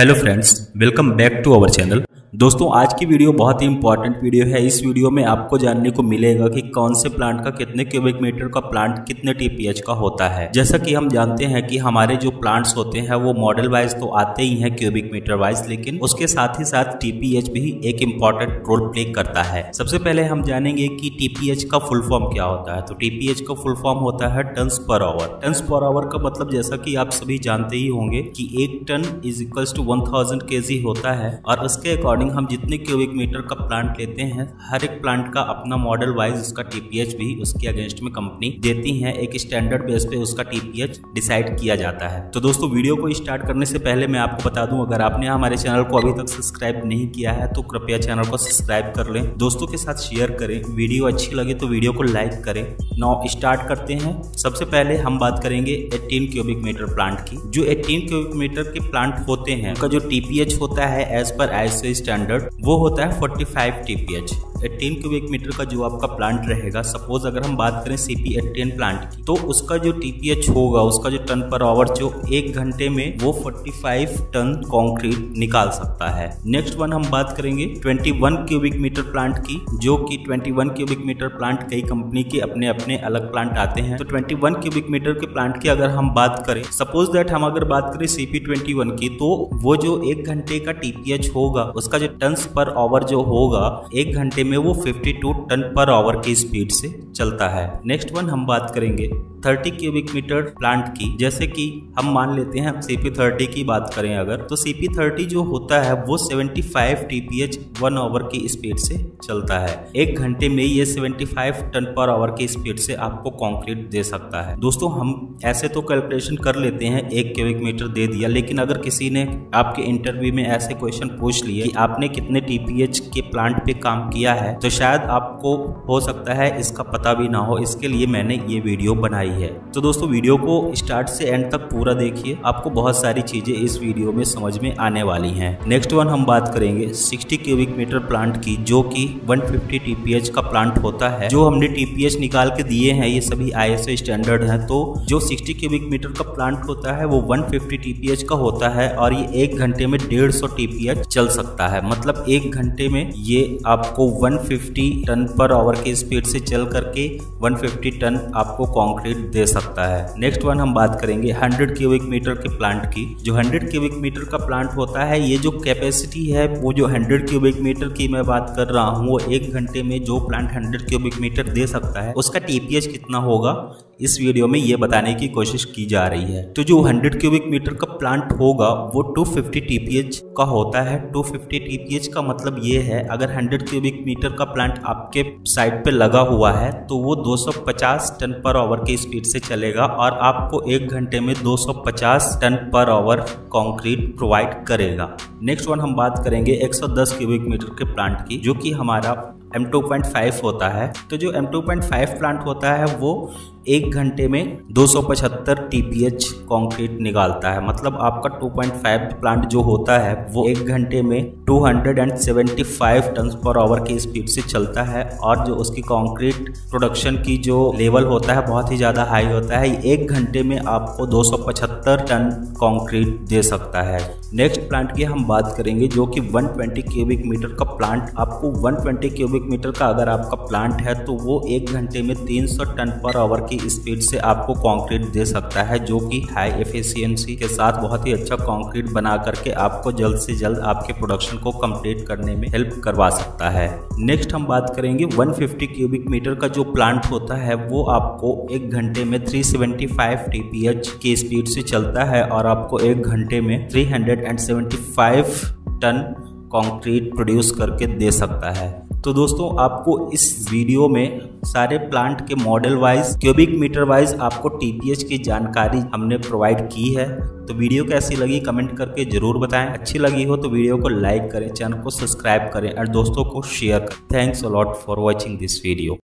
Hello friends, welcome back to our channel. दोस्तों, आज की वीडियो बहुत ही इंपॉर्टेंट वीडियो है। इस वीडियो में आपको जानने को मिलेगा कि कौन से प्लांट का कितने क्यूबिक मीटर का प्लांट कितने टीपीएच का होता है। जैसा कि हम जानते हैं कि हमारे जो प्लांट्स होते हैं वो मॉडल वाइज तो आते ही हैं क्यूबिक मीटर वाइज, लेकिन उसके साथ ही साथ टीपीएच भी एक इम्पॉर्टेंट रोल प्ले करता है। सबसे पहले हम जानेंगे कि टीपीएच का फुल फॉर्म क्या होता है। तो टीपीएच का फुल फॉर्म होता है turns per hour. Turns per hour का मतलब, जैसा कि आप सभी जानते ही होंगे कि एक ton is equals to 1000 kg होता है, और उसके अकॉर्डिंग हम जितने क्यूबिक मीटर का प्लांट लेते हैं, हर एक प्लांट का अपना मॉडल वाइज उसका टीपीएच भी उसके अगेंस्ट में कंपनी देती है। एक स्टैंडर्ड बेस पे उसका टीपीएच डिसाइड किया जाता है। तो दोस्तों, वीडियो को स्टार्ट करने से पहले मैं आपको बता दूं, अगर आपने हमारे चैनल को अभी तक सब्सक्राइब नहीं किया है तो कृपया चैनल को सब्सक्राइब कर लें, दोस्तों के साथ शेयर करें, वीडियो अच्छी लगे तो वीडियो को लाइक करें। नाउ स्टार्ट करते हैं। सबसे पहले हम बात करेंगे 18 क्यूबिक मीटर प्लांट की। जो 18 क्यूबिक मीटर के प्लांट होते हैं उनका जो टीपीएच होता है एज पर आईसीए स्टैंडर्ड वो होता है 45 टीपीएच। 18 क्यूबिक मीटर का जो आपका प्लांट रहेगा, सपोज अगर हम बात करें CP18 प्लांट की, तो उसका जो टीपीएच होगा, उसका जो टन पर आवर, जो एक घंटे में वो 45 टन कंक्रीट निकाल सकता है। नेक्स्ट वन हम बात करेंगे 21 क्यूबिक मीटर प्लांट की, जो कि 21 क्यूबिक मीटर प्लांट कई कंपनी के अपने अपने अलग प्लांट आते हैं। तो 21 क्यूबिक मीटर के प्लांट की अगर हम बात करें, सपोज दैट हम अगर बात करें CP21 की, तो वो जो एक घंटे का टीपीएच होगा, उसका जो टन्स पर आवर जो होगा एक घंटे में वो 52 टन पर आवर की स्पीड से चलता है। नेक्स्ट वन हम बात करेंगे 30 क्यूबिक मीटर प्लांट की। जैसे कि हम मान लेते हैं, हम CP30 की बात करें अगर, तो CP30 जो होता है वो 75 टीपीएच 1 आवर की स्पीड से चलता है। एक घंटे में ये 75 टन पर आवर की स्पीड से आपको कंक्रीट दे सकता है। दोस्तों, हम ऐसे तो कैलकुलेशन कर लेते हैं, एक क्यूबिक मीटर दे दिया, लेकिन अगर किसी ने आपके इंटरव्यू में ऐसे क्वेश्चन पूछ लिए कि आपने कितने टीपीएच के प्लांट पे काम किया है, तो शायद आपको हो सकता है इसका पता भी ना हो। इसके लिए मैंने ये वीडियो बनाई है। तो दोस्तों, वीडियो को स्टार्ट से एंड तक पूरा देखिए, आपको बहुत सारी चीजें इस वीडियो में समझ में आने वाली हैं। नेक्स्ट वन हम बात करेंगे 60 क्यूबिक मीटर प्लांट की, जो कि 150 टीपीएच का प्लांट होता है। जो हमने टीपीएच निकाल के दिए हैं ये सभी आईएसओ स्टैंडर्ड हैं। तो जो 60 क्यूबिक मीटर का प्लांट होता है वो 150 टीपीएच का होता है, और ये एक घंटे में 150 टीपीएच चल सकता है। मतलब एक घंटे में ये आपको 150 टन पर आवर की स्पीड से चल करके 150 टन आपको कॉन्क्रीट दे सकता है। नेक्स्ट वन हम बात करेंगे 100 क्यूबिक मीटर के प्लांट की। जो 100 क्यूबिक मीटर का प्लांट होता है, ये जो कैपेसिटी है वो जो 100 क्यूबिक मीटर की मैं बात कर रहा हूँ, वो एक घंटे में जो प्लांट 100 क्यूबिक मीटर दे सकता है उसका टीपीएच कितना होगा, इस वीडियो में ये बताने की कोशिश की जा रही है। तो जो 100 क्यूबिक मीटर का प्लांट होगा वो 250 टीपीएच का होता है। 250 टीपीएच का मतलब ये है, अगर 100 क्यूबिक मीटर का प्लांट आपके साइड पे लगा हुआ है तो वो 250 टन पर आवर की स्पीड से चलेगा, और आपको एक घंटे में 250 ton per hour concrete provide करेगा। नेक्स्ट वन हम बात करेंगे 110 क्यूबिक मीटर के प्लांट की, जो कि हमारा M2.5 होता है। तो जो M2.5 प्लांट होता है वो एक घंटे में 275 टीपीएच कंक्रीट निकालता है। मतलब आपका 2.5 प्लांट जो होता है वो एक घंटे में 275 टन पर आवर की स्पीड से चलता है, और जो उसकी कंक्रीट प्रोडक्शन की जो लेवल होता है बहुत ही ज़्यादा हाई होता है। एक घंटे में आपको 275 टन कंक्रीट दे सकता है। नेक्स्ट प्लांट की हम बात करेंगे, जो कि 120 क्यूबिक मीटर का प्लांट। आपको 120 क्यूबिक मीटर का अगर आपका प्लांट है तो वो एक घंटे में 300 टन पर आवर की स्पीड से आपको कंक्रीट दे सकता है, जो कि हाई एफिशिएंसी के साथ बहुत ही अच्छा कंक्रीट बना करके आपको जल्द से जल्द आपके प्रोडक्शन को कंप्लीट करने में हेल्प करवा सकता है। नेक्स्ट हम बात करेंगे 150 क्यूबिक मीटर का जो प्लांट होता है, वो आपको एक घंटे में 375 टीपीएच की स्पीड से चलता है, और आपको एक घंटे में 375 टन कंक्रीट प्रोड्यूस करके दे सकता है। तो दोस्तों, आपको इस वीडियो में सारे प्लांट के model wise, cubic metre wise आपको टीपीएच की जानकारी हमने प्रोवाइड की है। तो वीडियो कैसी लगी कमेंट करके जरूर बताएं। अच्छी लगी हो तो वीडियो को लाइक करें, चैनल को सब्सक्राइब करें और दोस्तों को शेयर करें। Thanks a lot for watching this video.